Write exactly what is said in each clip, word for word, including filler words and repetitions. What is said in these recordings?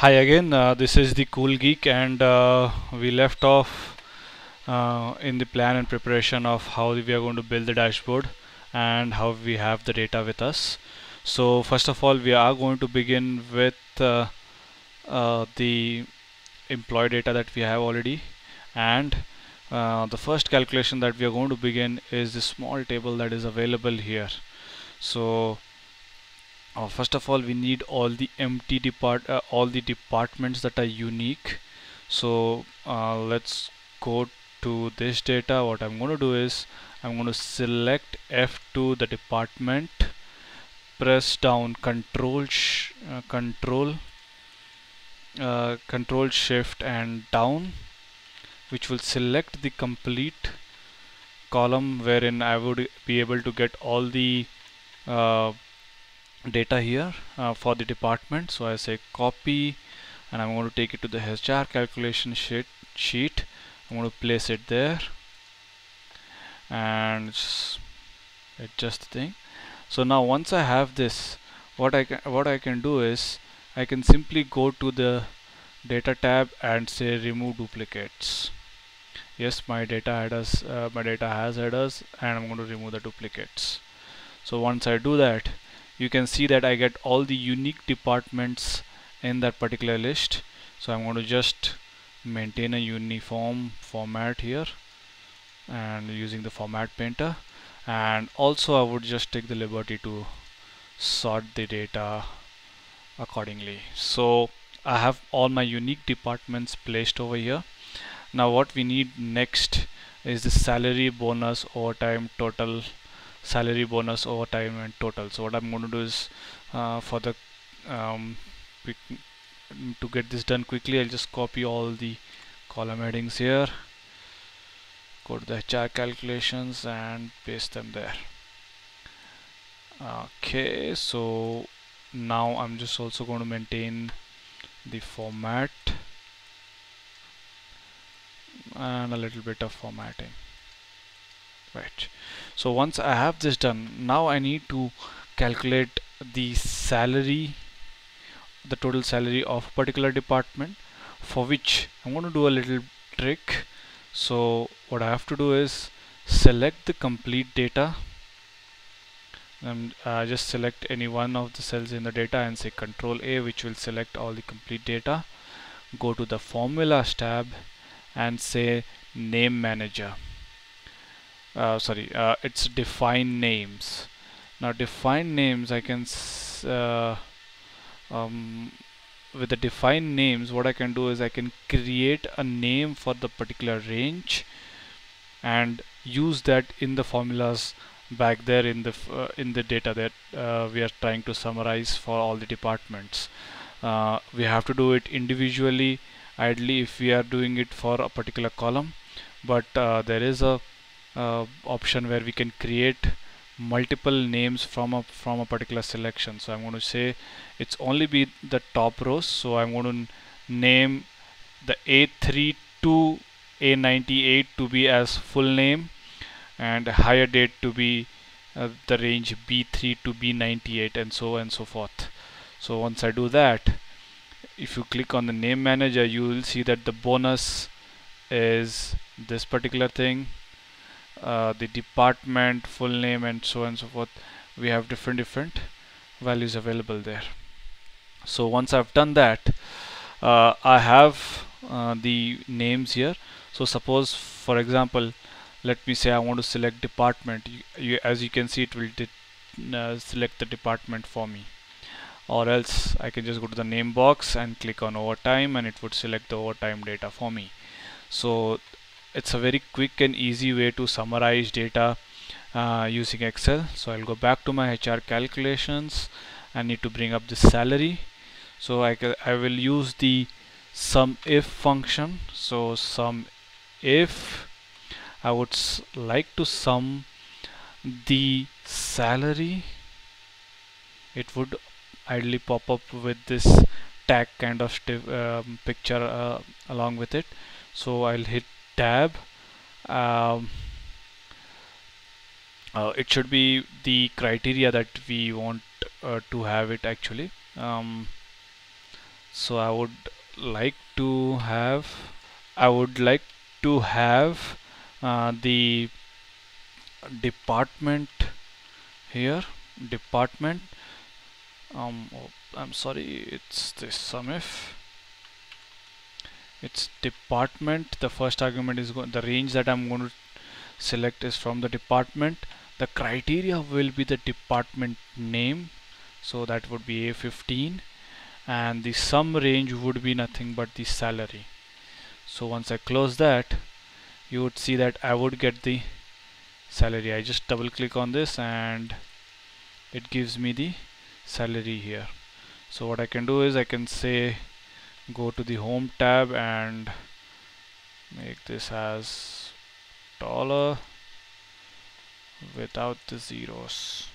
Hi again, uh, this is the Cool Geek, and uh, we left off uh, in the plan and preparation of how we are going to build the dashboard and how we have the data with us. So first of all, we are going to begin with uh, uh, the employee data that we have already, and uh, the first calculation that we are going to begin is the small table that is available here. So Uh, first of all, we need all the empty depart uh, all the departments that are unique. So uh, let's go to this data. What I'm going to do is I'm going to select F two the department, press down control sh uh, control uh, control shift and down, which will select the complete column wherein I would be able to get all the uh, data here uh, for the department. So I say copy, and I'm going to take it to the H R calculation sheet sheet I'm going to place it there and adjust the thing. So now once I have this, what I can what I can do is I can simply go to the data tab and say remove duplicates. Yes, my data headers uh, my data has headers, and I'm going to remove the duplicates. So once I do that, you can see that I get all the unique departments in that particular list. So I'm going to just maintain a uniform format here and using the format painter, and also I would just take the liberty to sort the data accordingly. So I have all my unique departments placed over here. Now what we need next is the salary, bonus, overtime, total, salary, bonus, overtime, and total. So what I'm going to do is uh, for the um, quick, to get this done quickly, I'll just copy all the column headings here, go to the H R calculations and paste them there. Okay, so now I'm just also going to maintain the format and a little bit of formatting. Right, so once I have this done, now I need to calculate the salary, the total salary of a particular department, for which I'm going to do a little trick. So what I have to do is select the complete data, and uh, just select any one of the cells in the data and say Control A, which will select all the complete data. Go to the formulas tab and say name manager. Uh, sorry, uh, it's define names. Now define names, I can s uh, um, with the define names, what I can do is I can create a name for the particular range and use that in the formulas back there in the f uh, in the data that uh, we are trying to summarize for all the departments. Uh, we have to do it individually, ideally, if we are doing it for a particular column, but uh, there is a Uh, option where we can create multiple names from a from a particular selection. So I'm going to say it's only be the top rows, so I'm going to name the A three to A ninety-eight to be as full name, and higher date to be uh, the range B three to B ninety-eight, and so and so forth. So once I do that, if you click on the name manager, you will see that the bonus is this particular thing, Uh, the department, full name, and so and so forth. We have different different values available there. So once I've done that, uh, I have uh, the names here. So suppose, for example, let me say I want to select department. You, you, as you can see, it will uh, select the department for me, or else I can just go to the name box and click on overtime, and it would select the overtime data for me. So it's a very quick and easy way to summarize data uh, using Excel. So I'll go back to my H R calculations. I need to bring up the salary, so I, I will use the sum if function. So sum if, I would s like to sum the salary, it would ideally pop up with this tag kind of um, picture uh, along with it. So I'll hit tab. Um, uh, it should be the criteria that we want uh, to have it actually. Um, So I would like to have I would like to have uh, the department here, department um, oh, I'm sorry, it's this SUMIF, it's department. The first argument is go the range that I'm going to select is from the department. The criteria will be the department name, so that would be A fifteen, and the sum range would be nothing but the salary. So once I close that, you would see that I would get the salary. I just double click on this and it gives me the salary here. So what I can do is I can say go to the home tab and make this as dollar without the zeros.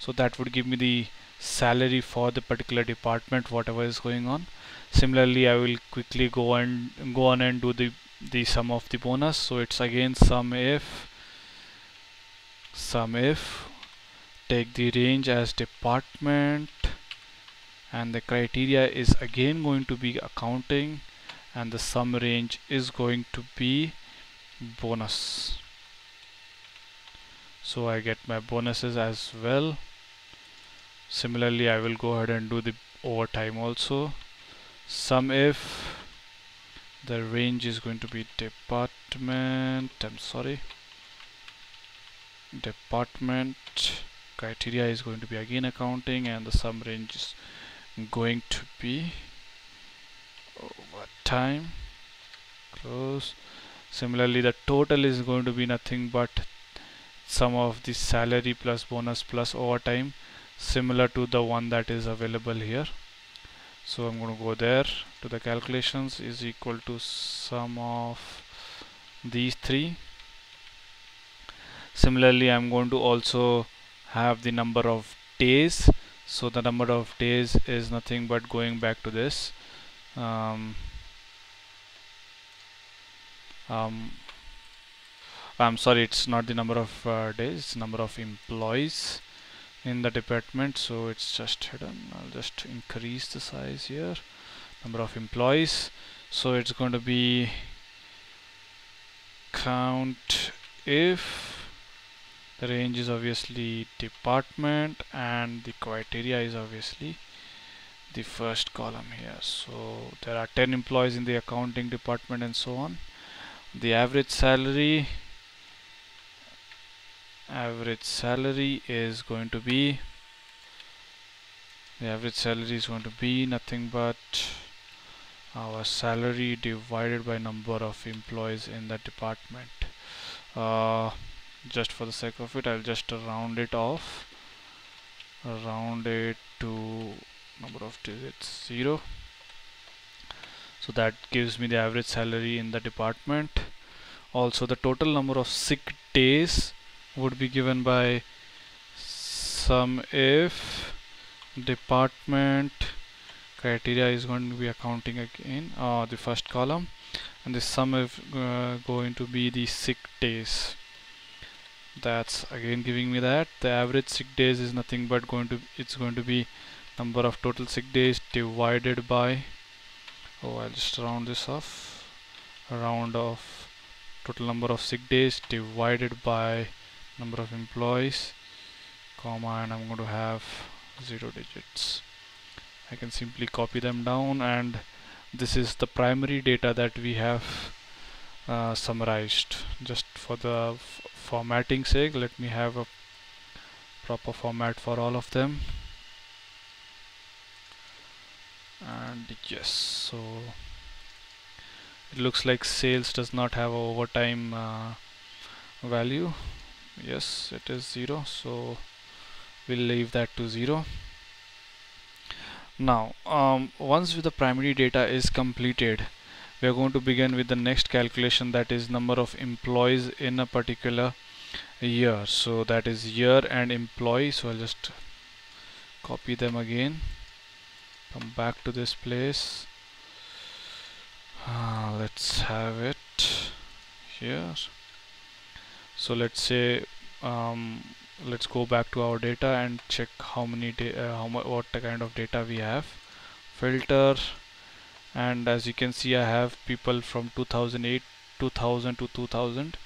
So that would give me the salary for the particular department, whatever is going on. Similarly, I will quickly go and go on and do the the sum of the bonus. So it's again sum if sum if, take the range as department, and the criteria is again going to be accounting, and the sum range is going to be bonus. So I get my bonuses as well. Similarly, I will go ahead and do the overtime also. Sum if, the range is going to be department, I'm sorry, department, criteria is going to be again accounting, and the sum range is going to be overtime. Close. Similarly, the total is going to be nothing but sum of the salary plus bonus plus overtime, similar to the one that is available here. So I'm going to go there to the calculations, is equal to sum of these three. Similarly, I'm going to also have the number of days. So the number of days is nothing but going back to this um, um, I'm sorry, it's not the number of uh, days, it's number of employees in the department. So it's just hidden, I'll just increase the size here, number of employees. So it's going to be count if, the range is obviously department, and the criteria is obviously the first column here. So there are ten employees in the accounting department and so on. The average salary average salary is going to be the average salary is going to be nothing but our salary divided by number of employees in the department. Uh, just for the sake of it, I'll just round it off, round it to number of digits zero. So that gives me the average salary in the department. Also, the total number of sick days would be given by sum if, department, criteria is going to be accounting again, uh, the first column, and the sum if uh, going to be the sick days. That's again giving me that the average sick days is nothing but going to it's going to be number of total sick days divided by, oh I'll just round this off, round off total number of sick days divided by number of employees, comma, and I'm going to have zero digits. I can simply copy them down, and this is the primary data that we have uh, summarized. Just for the f formatting sake, let me have a proper format for all of them, and yes, so it looks like sales does not have overtime uh, value. Yes, it is zero, so we'll leave that to zero. Now um, once with the primary data is completed, we are going to begin with the next calculation, that is number of employees in a particular year. So that is year and employee, so I'll just copy them again, come back to this place, uh, let's have it here. So let's say um, let's go back to our data and check how many uh, how what kind of data we have filter, and as you can see I have people from two thousand eight, two thousand to two thousand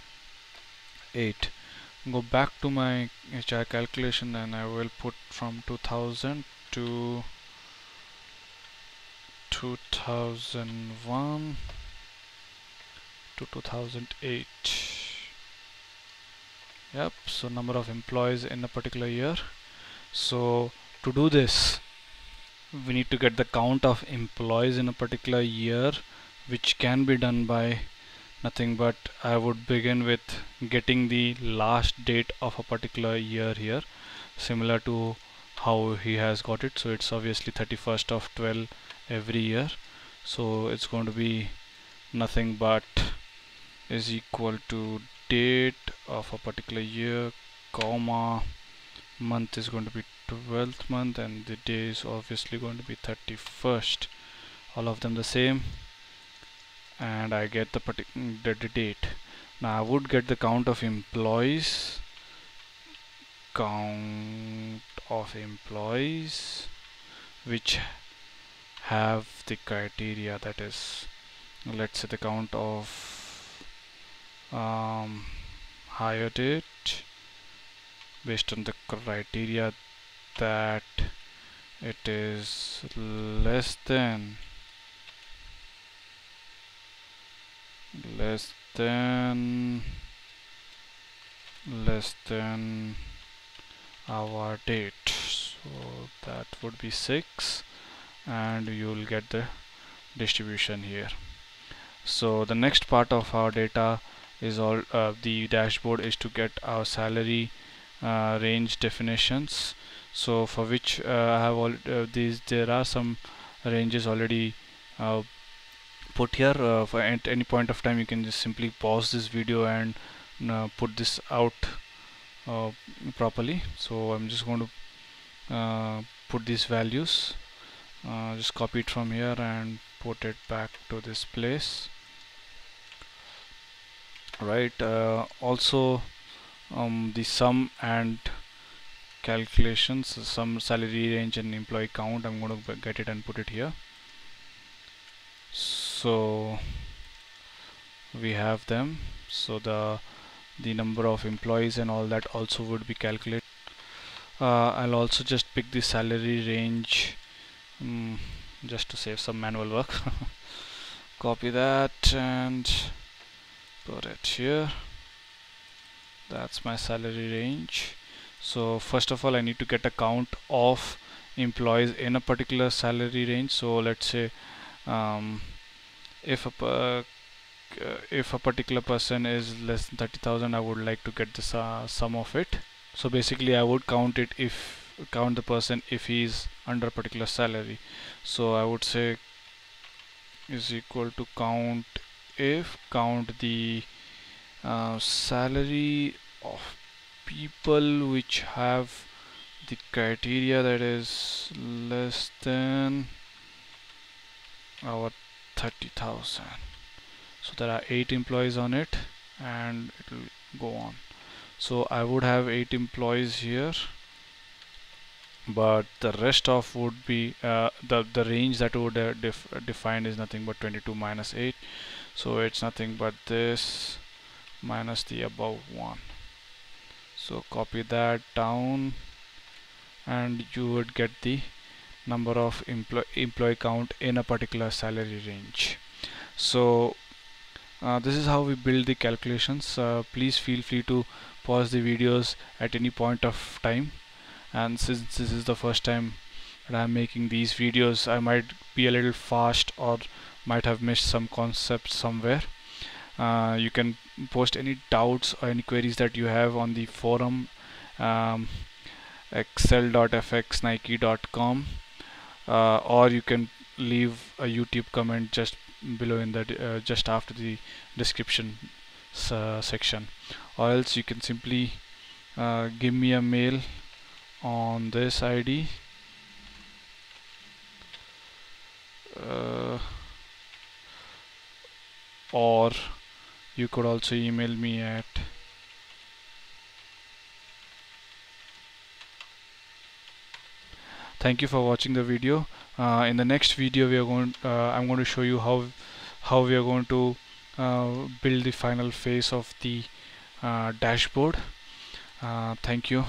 eight. Go back to my H R calculation and I will put from two thousand to two thousand one to two thousand eight. Yep, so number of employees in a particular year. So to do this, we need to get the count of employees in a particular year, which can be done by nothing but I would begin with getting the last date of a particular year here, similar to how he has got it. So it's obviously thirty-first of twelve every year, so it's going to be nothing but is equal to date of a particular year, comma, month is going to be twelfth month, and the day is obviously going to be thirty-first, all of them the same, and I get the particular date. Now I would get the count of employees, count of employees which have the criteria, that is, let's say the count of um, hired it based on the criteria that it is less than less than less than our date, so that would be six, and you'll get the distribution here. So the next part of our data is all uh, the dashboard is to get our salary uh, range definitions, so for which uh, I have all uh, these there are some ranges already uh, put here. Uh, for at any point of time you can just simply pause this video and uh, put this out uh, properly. So I'm just going to uh, put these values, uh, just copy it from here and put it back to this place, right? Uh, also um, the sum and calculations, sum, salary range and employee count, I'm going to get it and put it here. So we have them, so the the number of employees and all that also would be calculated. uh, I'll also just pick the salary range um, just to save some manual work. Copy that and put it here. That's my salary range. So first of all I need to get a count of employees in a particular salary range. So let's say um, if a uh, if a particular person is less than thirty thousand, I would like to get this uh, sum of it. So basically I would count it if count the person if he is under a particular salary. So I would say is equal to count if count the uh, salary of people which have the criteria that is less than our thirty thousand. So there are eight employees on it and it will go on. So I would have eight employees here, but the rest of would be uh, the the range that would uh, def define is nothing but twenty-two minus eight, so it's nothing but this minus the above one. So copy that down and you would get the number of employee employee count in a particular salary range. So uh, this is how we build the calculations. Uh, please feel free to pause the videos at any point of time, and since this is the first time that I'm making these videos, I might be a little fast or might have missed some concepts somewhere. Uh, you can post any doubts or any queries that you have on the forum, um, excel dot f x nike dot com, uh, or you can leave a YouTube comment just below in that uh, just after the description uh, section, or else you can simply uh, give me a mail on this I D. Uh, or you could also email me at Thank you for watching the video. Uh, in the next video, we are going. Uh, I'm going to show you how how we are going to uh, build the final phase of the uh, dashboard. Uh, thank you.